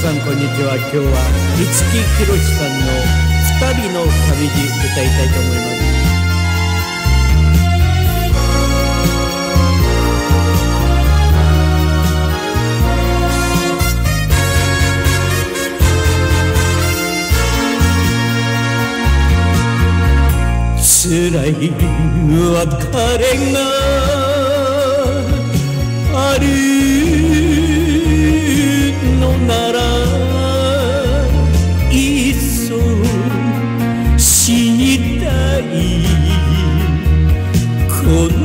皆さんこんにちは。今日は五木ひろしさんの「二人の旅路」歌いたいと思います。辛い別れがあるのならいっそ死にたいこの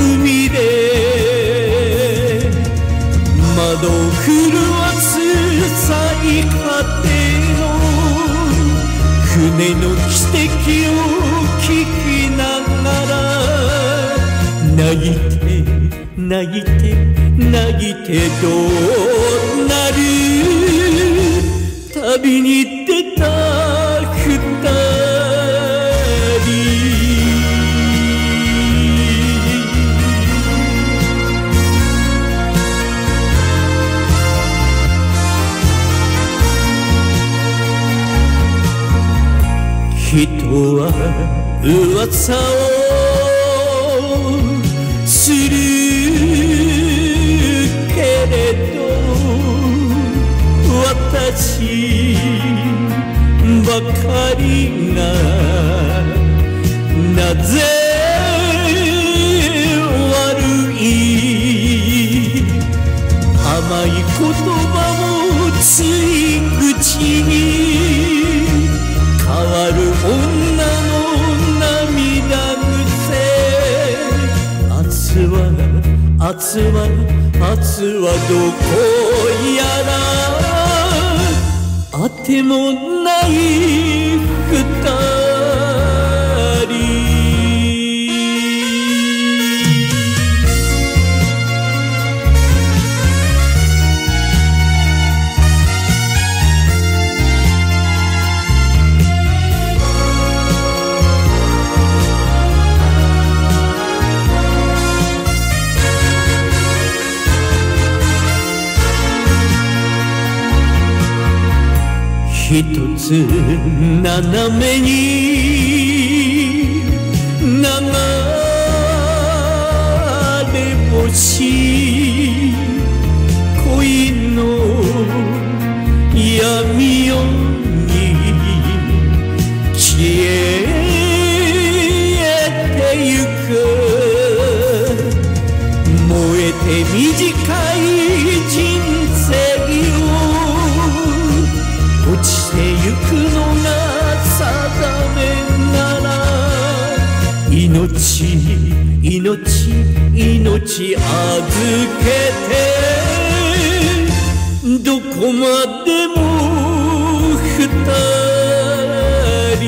海で窓を震わす最果て船の汽笛を聞きながら泣いて泣いて泣いてどうなる旅に出た二人は噂をするけれど私ばかりがなぜ悪い甘い言葉をつい口に変わる女の涙ぐせ明日は明日は明日はどこやらあてもない二人一つ斜めに流れ星恋の闇夜に消えてゆく燃えて短い人生を落ちてゆくのが定めなら命命命預けてどこまでも二人